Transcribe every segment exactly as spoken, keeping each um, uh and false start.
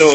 no,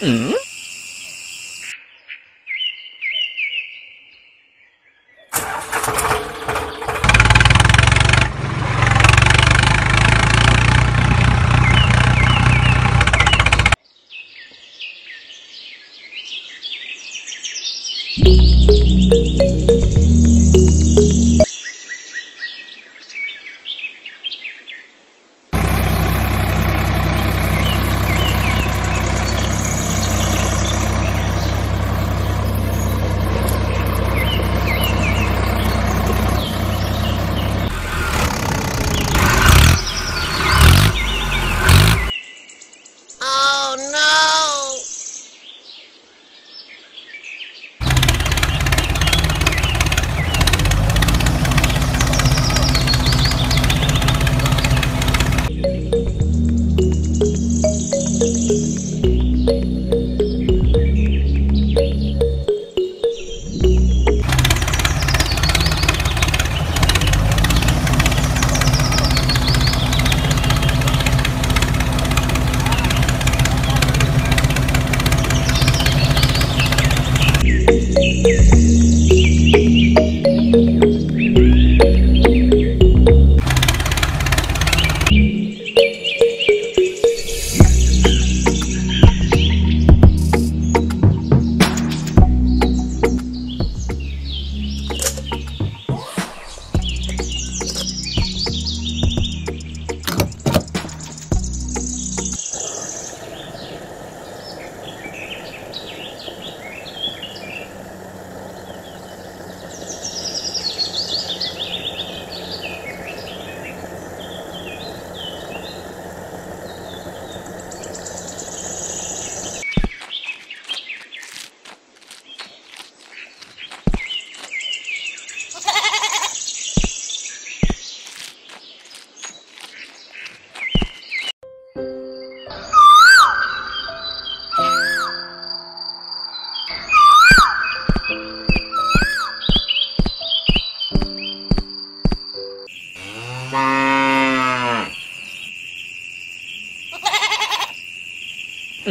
Mm?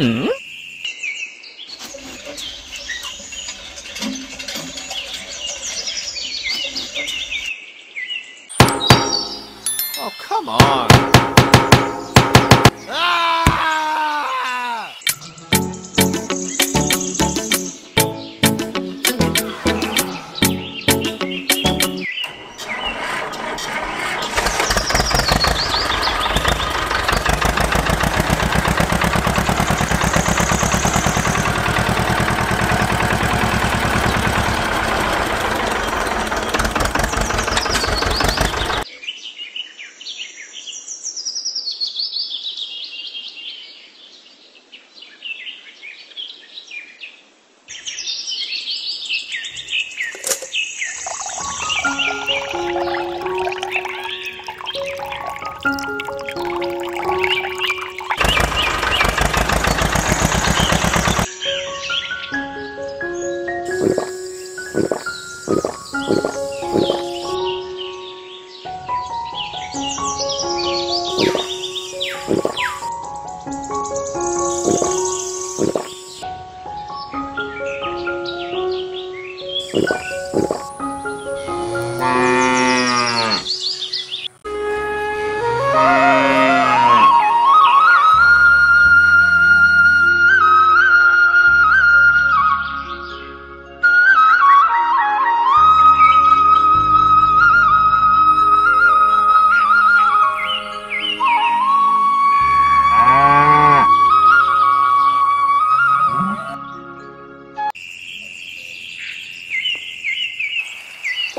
Mm-hmm. Oh, come on.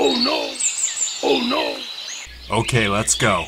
Oh no! Oh no! Okay, let's go.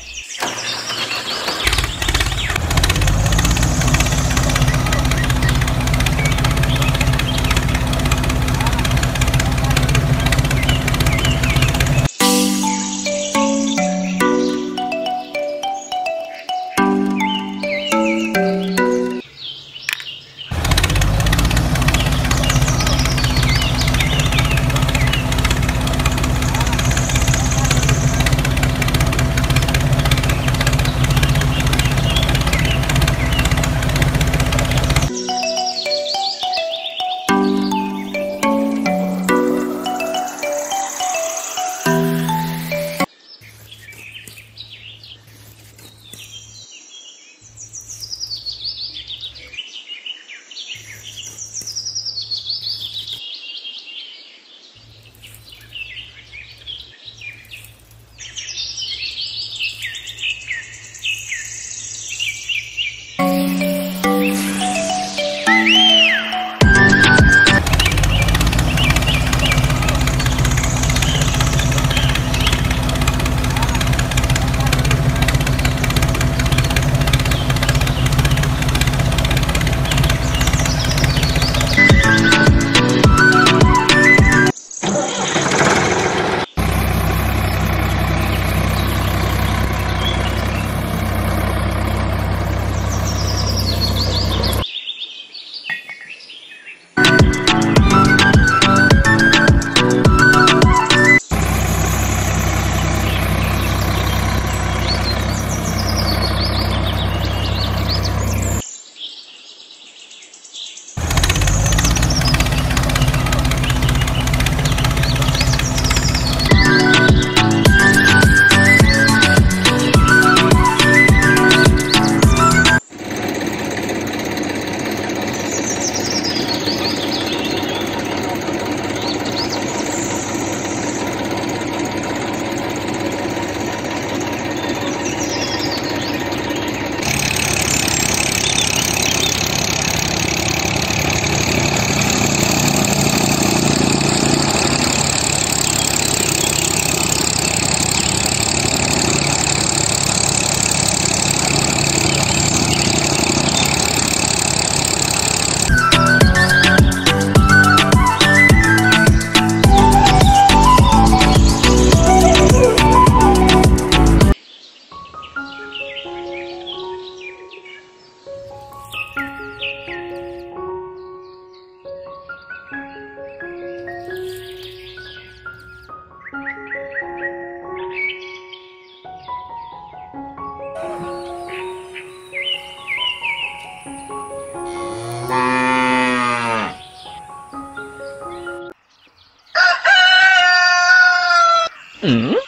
Mm-hmm.